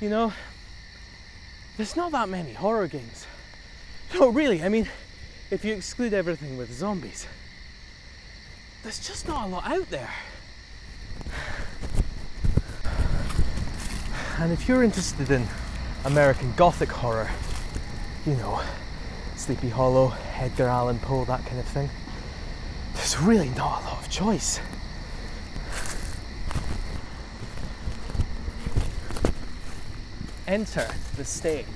you know, there's not that many horror games. No, really, I mean, if you exclude everything with zombies, there's just not a lot out there. And if you're interested in American Gothic horror, you know, Sleepy Hollow, Edgar Allan Poe, that kind of thing, there's really not a lot of choice. Enter the stage.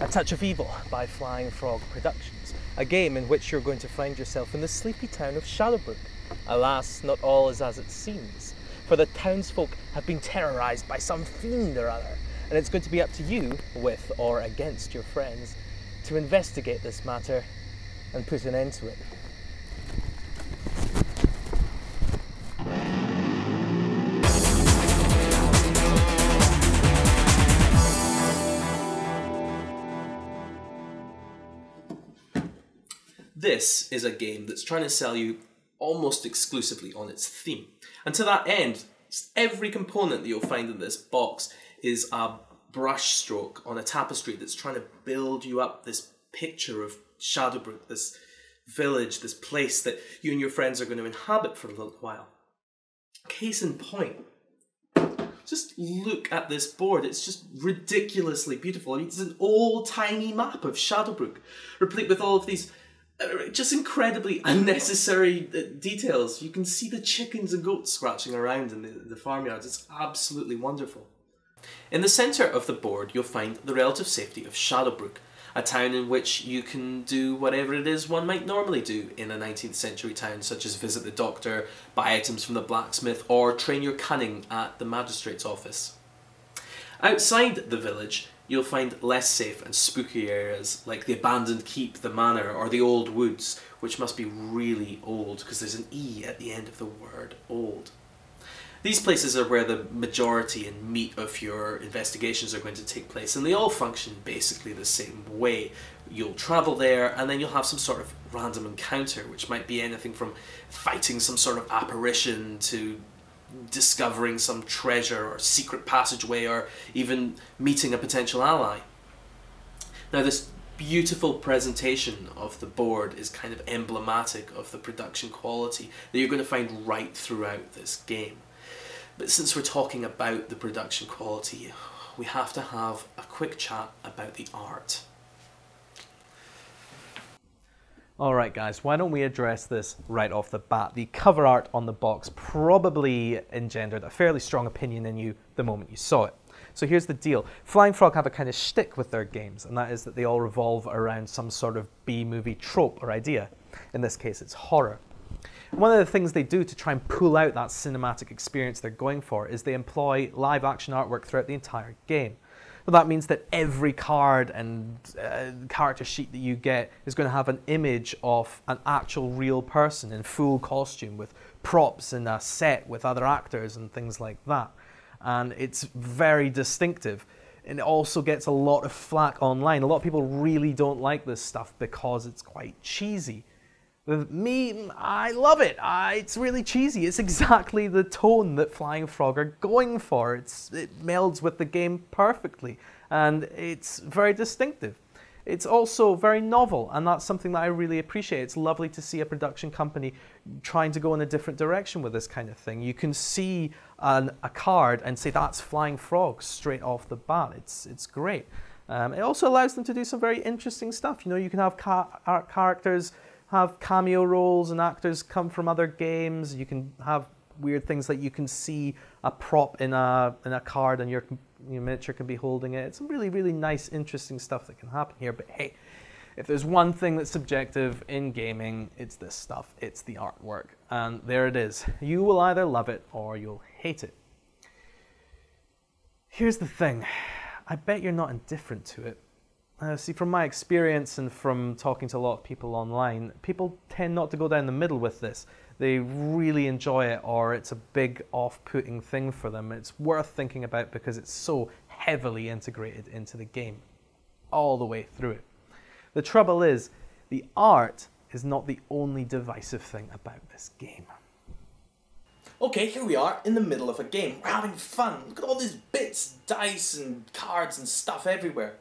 A Touch of Evil by Flying Frog Productions, a game in which you're going to find yourself in the sleepy town of Shallowbrook. Alas, not all is as it seems, for the townsfolk have been terrorised by some fiend or other, and it's going to be up to you, with or against your friends, to investigate this matter and put an end to it. This is a game that's trying to sell you almost exclusively on its theme. And to that end, every component that you'll find in this box is a brush stroke on a tapestry that's trying to build you up this picture of Shadowbrook, this village, this place that you and your friends are going to inhabit for a little while. Case in point, just look at this board. It's just ridiculously beautiful. I mean, it's an old-timey map of Shadowbrook, replete with all of these just incredibly unnecessary details. You can see the chickens and goats scratching around in the farmyards. It's absolutely wonderful. In the centre of the board, you'll find the relative safety of Shallowbrook, a town in which you can do whatever it is one might normally do in a 19th century town, such as visit the doctor, buy items from the blacksmith, or train your cunning at the magistrate's office. Outside the village, you'll find less safe and spooky areas like the abandoned keep, the manor, or the old woods, which must be really old because there's an E at the end of the word old. These places are where the majority and meat of your investigations are going to take place, and they all function basically the same way. You'll travel there and then you'll have some sort of random encounter, which might be anything from fighting some sort of apparition to discovering some treasure or secret passageway, or even meeting a potential ally. Now, this beautiful presentation of the board is kind of emblematic of the production quality that you're going to find right throughout this game. But since we're talking about the production quality, we have to have a quick chat about the art. Alright guys, why don't we address this right off the bat. The cover art on the box probably engendered a fairly strong opinion in you the moment you saw it. So here's the deal. Flying Frog have a kind of shtick with their games, and that is that they all revolve around some sort of B-movie trope or idea. In this case, it's horror. One of the things they do to try and pull out that cinematic experience they're going for is they employ live action artwork throughout the entire game. Well, that means that every card and character sheet that you get is going to have an image of an actual real person in full costume with props and a set with other actors and things like that. And it's very distinctive. And it also gets a lot of flack online. A lot of people really don't like this stuff because it's quite cheesy. With me, I love it. It's really cheesy. It's exactly the tone that Flying Frog are going for. It melds with the game perfectly, and it's very distinctive. It's also very novel, and that's something that I really appreciate. It's lovely to see a production company trying to go in a different direction with this kind of thing. You can see a card and say, that's Flying Frog straight off the bat. It's great. It also allows them to do some very interesting stuff. You know, you can have characters have cameo roles and actors come from other games. You can have weird things like you can see a prop in a card and your miniature can be holding it. It's some really, really nice, interesting stuff that can happen here. But hey, if there's one thing that's subjective in gaming, it's this stuff. It's the artwork. And there it is. You will either love it or you'll hate it. Here's the thing. I bet you're not indifferent to it. See, from my experience and from talking to a lot of people online, people tend not to go down the middle with this. They really enjoy it, or it's a big off-putting thing for them. It's worth thinking about because it's so heavily integrated into the game, all the way through it. The trouble is, the art is not the only divisive thing about this game. Okay, here we are in the middle of a game. We're having fun. Look at all these bits, dice and cards and stuff everywhere.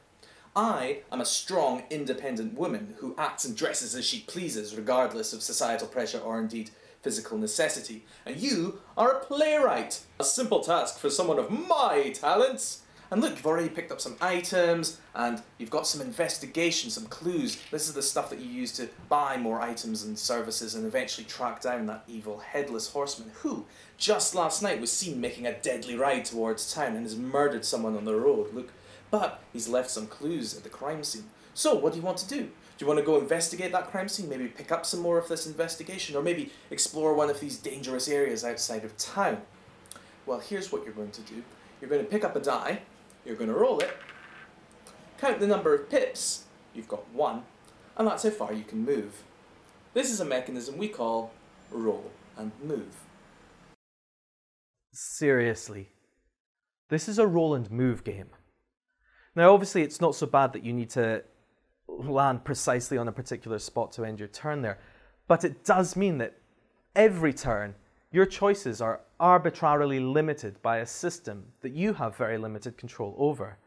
I am a strong, independent woman who acts and dresses as she pleases, regardless of societal pressure or indeed physical necessity. And you are a playwright. A simple task for someone of my talents. And look, you've already picked up some items, and you've got some investigation, some clues. This is the stuff that you use to buy more items and services and eventually track down that evil headless horseman who, just last night, was seen making a deadly ride towards town and has murdered someone on the road. Look, but he's left some clues at the crime scene. So what do you want to do? Do you want to go investigate that crime scene, maybe pick up some more of this investigation, or maybe explore one of these dangerous areas outside of town? Well, here's what you're going to do. You're going to pick up a die. You're going to roll it, count the number of pips, you've got one, and that's how far you can move. This is a mechanism we call roll and move. Seriously, this is a roll and move game. Now obviously it's not so bad that you need to land precisely on a particular spot to end your turn there, but it does mean that every turn your choices are arbitrarily limited by a system that you have very limited control over.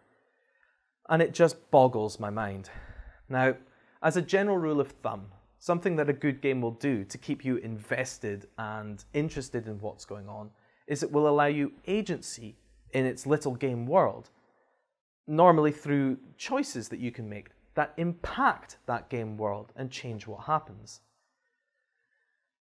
And it just boggles my mind. Now, as a general rule of thumb, something that a good game will do to keep you invested and interested in what's going on is it will allow you agency in its little game world, normally through choices that you can make that impact that game world and change what happens.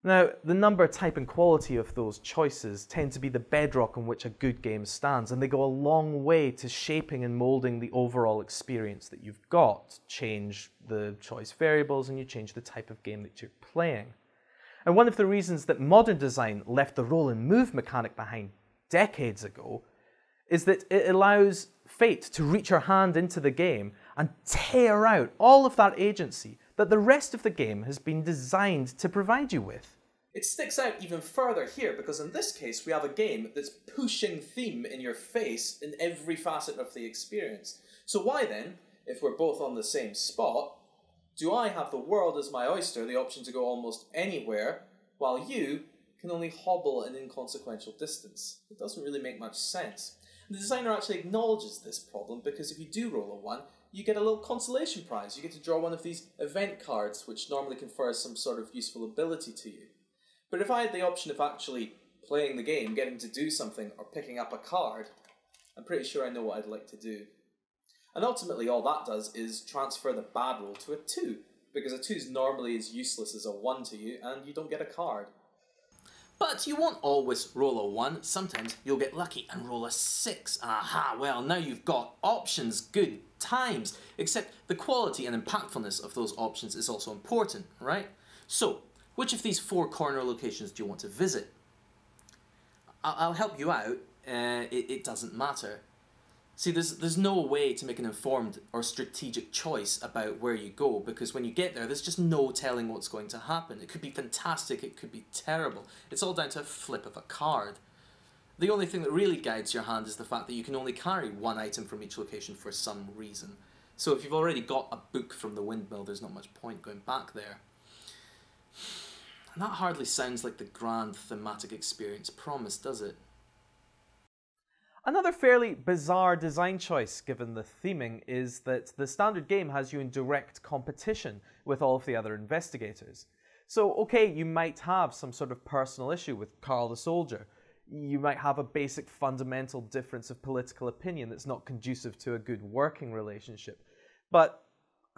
Now, the number, type and quality of those choices tend to be the bedrock on which a good game stands, and they go a long way to shaping and moulding the overall experience that you've got. Change the choice variables and you change the type of game that you're playing. And one of the reasons that modern design left the roll and move mechanic behind decades ago is that it allows fate to reach her hand into the game and tear out all of that agency that the rest of the game has been designed to provide you with. It sticks out even further here because in this case we have a game that's pushing theme in your face in every facet of the experience. So why then, if we're both on the same spot, do I have the world as my oyster, the option to go almost anywhere, while you can only hobble an inconsequential distance? It doesn't really make much sense. And the designer actually acknowledges this problem because if you do roll a one, you get a little consolation prize. You get to draw one of these event cards, which normally confers some sort of useful ability to you. But if I had the option of actually playing the game, getting to do something, or picking up a card, I'm pretty sure I know what I'd like to do. And ultimately all that does is transfer the bad roll to a 2, because a 2 is normally as useless as a 1 to you, and you don't get a card. But you won't always roll a 1, sometimes you'll get lucky and roll a 6. Aha, well now you've got options, good times. Except the quality and impactfulness of those options is also important, right? So, which of these 4 corner locations do you want to visit? I'll help you out, it doesn't matter. See, there's no way to make an informed or strategic choice about where you go, because when you get there, there's just no telling what's going to happen. It could be fantastic, it could be terrible. It's all down to a flip of a card. The only thing that really guides your hand is the fact that you can only carry one item from each location for some reason. So if you've already got a book from the windmill, there's not much point going back there. And that hardly sounds like the grand thematic experience promised, does it? Another fairly bizarre design choice, given the theming, is that the standard game has you in direct competition with all of the other investigators. So, okay, you might have some sort of personal issue with Carl the Soldier. You might have a basic fundamental difference of political opinion that's not conducive to a good working relationship. But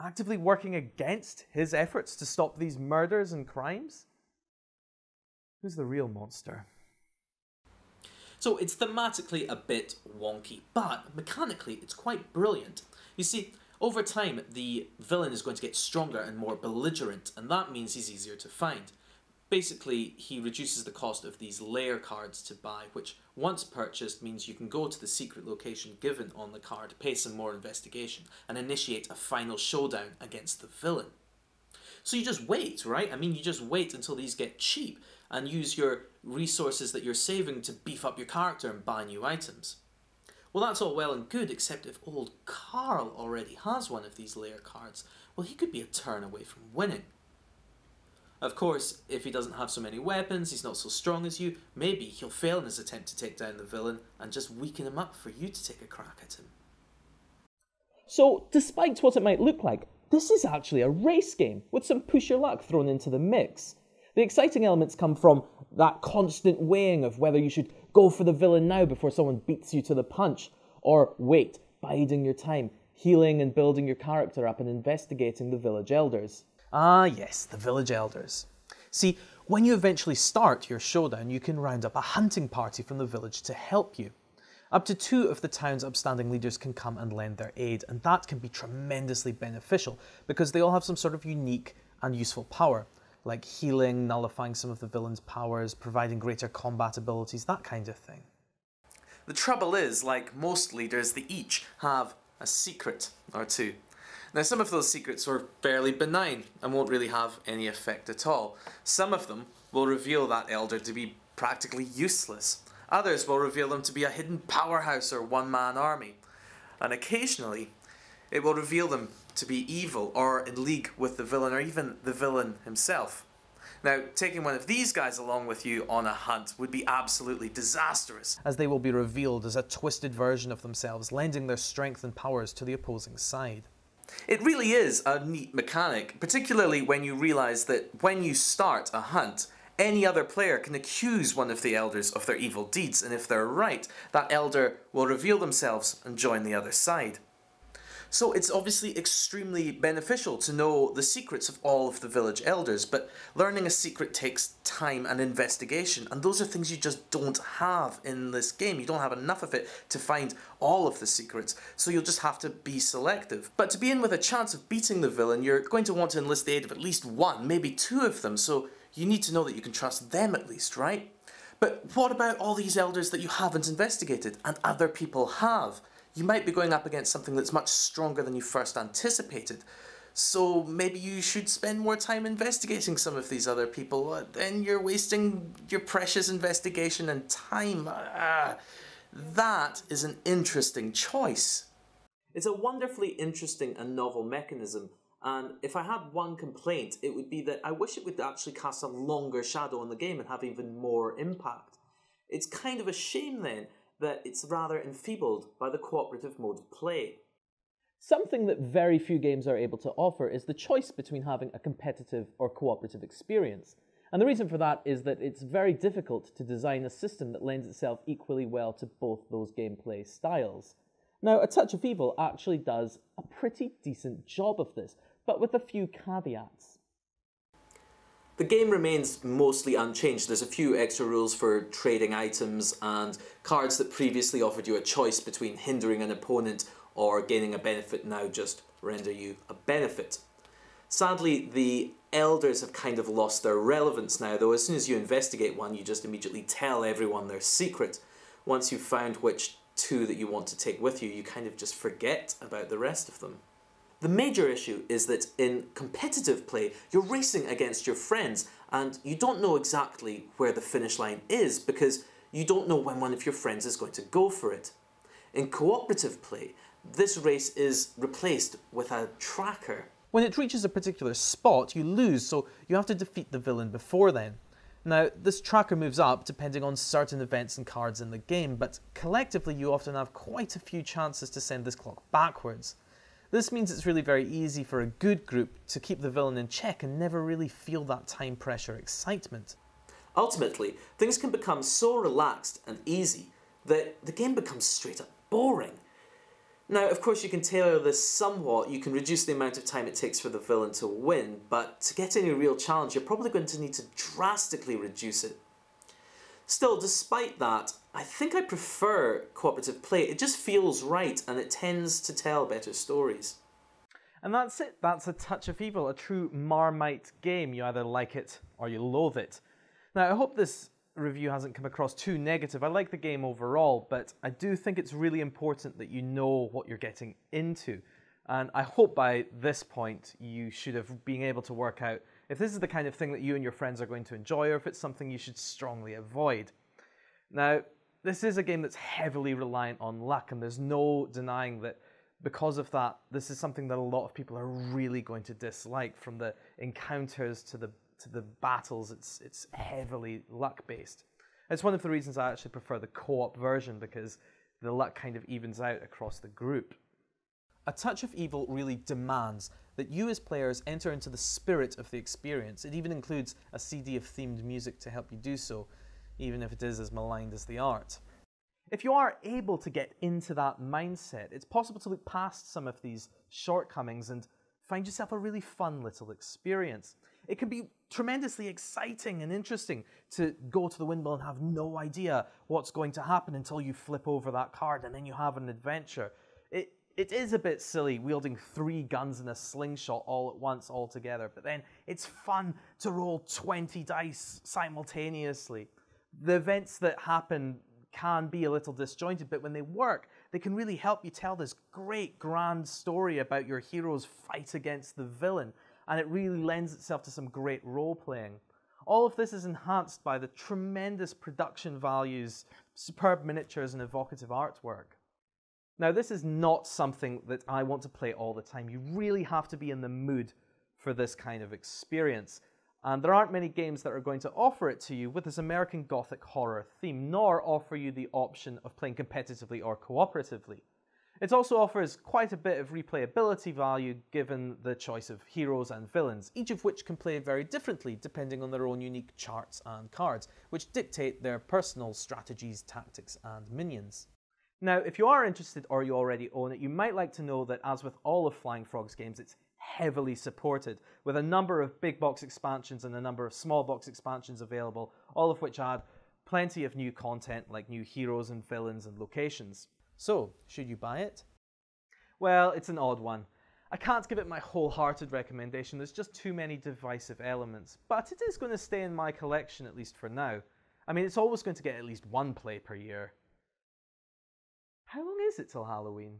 actively working against his efforts to stop these murders and crimes? Who's the real monster? So it's thematically a bit wonky, but mechanically it's quite brilliant. You see, over time the villain is going to get stronger and more belligerent, and that means he's easier to find. Basically, he reduces the cost of these layer cards to buy, which once purchased means you can go to the secret location given on the card, pay some more investigation, and initiate a final showdown against the villain. So you just wait, right? I mean, you just wait until these get cheap, and use your resources that you're saving to beef up your character and buy new items. Well, that's all well and good, except if old Carl already has one of these layer cards, well, he could be a turn away from winning. Of course, if he doesn't have so many weapons, he's not so strong as you, maybe he'll fail in his attempt to take down the villain and just weaken him up for you to take a crack at him. So, despite what it might look like, this is actually a race game with some push your luck thrown into the mix. The exciting elements come from that constant weighing of whether you should go for the villain now before someone beats you to the punch, or wait, biding your time, healing and building your character up and investigating the village elders. Ah yes, the village elders. See, when you eventually start your showdown, you can round up a hunting party from the village to help you. Up to 2 of the town's upstanding leaders can come and lend their aid, and that can be tremendously beneficial because they all have some sort of unique and useful power, like healing, nullifying some of the villain's powers, providing greater combat abilities, that kind of thing. The trouble is, like most leaders, they each have a secret or two. Now, some of those secrets are fairly benign and won't really have any effect at all. Some of them will reveal that elder to be practically useless. Others will reveal them to be a hidden powerhouse or one-man army. And occasionally, it will reveal them to be evil or in league with the villain or even the villain himself. Now, taking one of these guys along with you on a hunt would be absolutely disastrous, as they will be revealed as a twisted version of themselves, lending their strength and powers to the opposing side. It really is a neat mechanic, particularly when you realise that when you start a hunt, any other player can accuse one of the elders of their evil deeds, and if they're right, that elder will reveal themselves and join the other side. So it's obviously extremely beneficial to know the secrets of all of the village elders, but learning a secret takes time and investigation, and those are things you just don't have in this game. You don't have enough of it to find all of the secrets, so you'll just have to be selective. But to be in with a chance of beating the villain, you're going to want to enlist the aid of at least 1, maybe 2 of them, so you need to know that you can trust them at least, right? But what about all these elders that you haven't investigated, and other people have? You might be going up against something that's much stronger than you first anticipated. So maybe you should spend more time investigating some of these other people. Then you're wasting your precious investigation and time. That is an interesting choice. It's a wonderfully interesting and novel mechanism. And if I had one complaint, it would be that I wish it would actually cast a longer shadow on the game and have even more impact. It's kind of a shame then that it's rather enfeebled by the cooperative mode of play. Something that very few games are able to offer is the choice between having a competitive or cooperative experience. And the reason for that is that it's very difficult to design a system that lends itself equally well to both those gameplay styles. Now, A Touch of Evil actually does a pretty decent job of this, but with a few caveats. The game remains mostly unchanged. There's a few extra rules for trading items and cards that previously offered you a choice between hindering an opponent or gaining a benefit now just render you a benefit. Sadly, the elders have kind of lost their relevance now, though as soon as you investigate one, you just immediately tell everyone their secret. Once you've found which 2 that you want to take with you, you kind of just forget about the rest of them. The major issue is that in competitive play, you're racing against your friends and you don't know exactly where the finish line is because you don't know when one of your friends is going to go for it. In cooperative play, this race is replaced with a tracker. When it reaches a particular spot, you lose, so you have to defeat the villain before then. Now, this tracker moves up depending on certain events and cards in the game, but collectively you often have quite a few chances to send this clock backwards. This means it's really very easy for a good group to keep the villain in check and never really feel that time pressure excitement. Ultimately, things can become so relaxed and easy that the game becomes straight up boring. Now, of course, you can tailor this somewhat. You can reduce the amount of time it takes for the villain to win, but to get any real challenge, you're probably going to need to drastically reduce it. Still, despite that, I think I prefer cooperative play. It just feels right and it tends to tell better stories. And that's it. That's A Touch of Evil, a true Marmite game. You either like it or you loathe it. Now, I hope this review hasn't come across too negative. I like the game overall, but I do think it's really important that you know what you're getting into. And I hope by this point you should have been able to work out if this is the kind of thing that you and your friends are going to enjoy, or if it's something you should strongly avoid. Now, this is a game that's heavily reliant on luck, and there's no denying that because of that, this is something that a lot of people are really going to dislike, from the encounters to the the battles, it's heavily luck based. It's one of the reasons I actually prefer the co-op version, because the luck kind of evens out across the group. A Touch of Evil really demands that you as players enter into the spirit of the experience. It even includes a CD of themed music to help you do so, even if it is as maligned as the art. If you are able to get into that mindset, it's possible to look past some of these shortcomings and find yourself a really fun little experience. It can be tremendously exciting and interesting to go to the windmill and have no idea what's going to happen until you flip over that card and then you have an adventure. It is a bit silly wielding 3 guns and a slingshot all at once all together, but then it's fun to roll 20 dice simultaneously. The events that happen can be a little disjointed, but when they work, they can really help you tell this great grand story about your hero's fight against the villain, and it really lends itself to some great role-playing. All of this is enhanced by the tremendous production values, superb miniatures and evocative artwork. Now, this is not something that I want to play all the time. You really have to be in the mood for this kind of experience. And there aren't many games that are going to offer it to you with this American Gothic horror theme, nor offer you the option of playing competitively or cooperatively. It also offers quite a bit of replayability value given the choice of heroes and villains, each of which can play very differently depending on their own unique charts and cards, which dictate their personal strategies, tactics, and minions. Now, if you are interested or you already own it, you might like to know that, as with all of Flying Frog's games, it's heavily supported, with a number of big box expansions and a number of small box expansions available, all of which add plenty of new content like new heroes and villains and locations. So, should you buy it? Well, it's an odd one. I can't give it my wholehearted recommendation, there's just too many divisive elements, but it is going to stay in my collection at least for now. I mean, it's always going to get at least 1 play per year. How long is it till Halloween?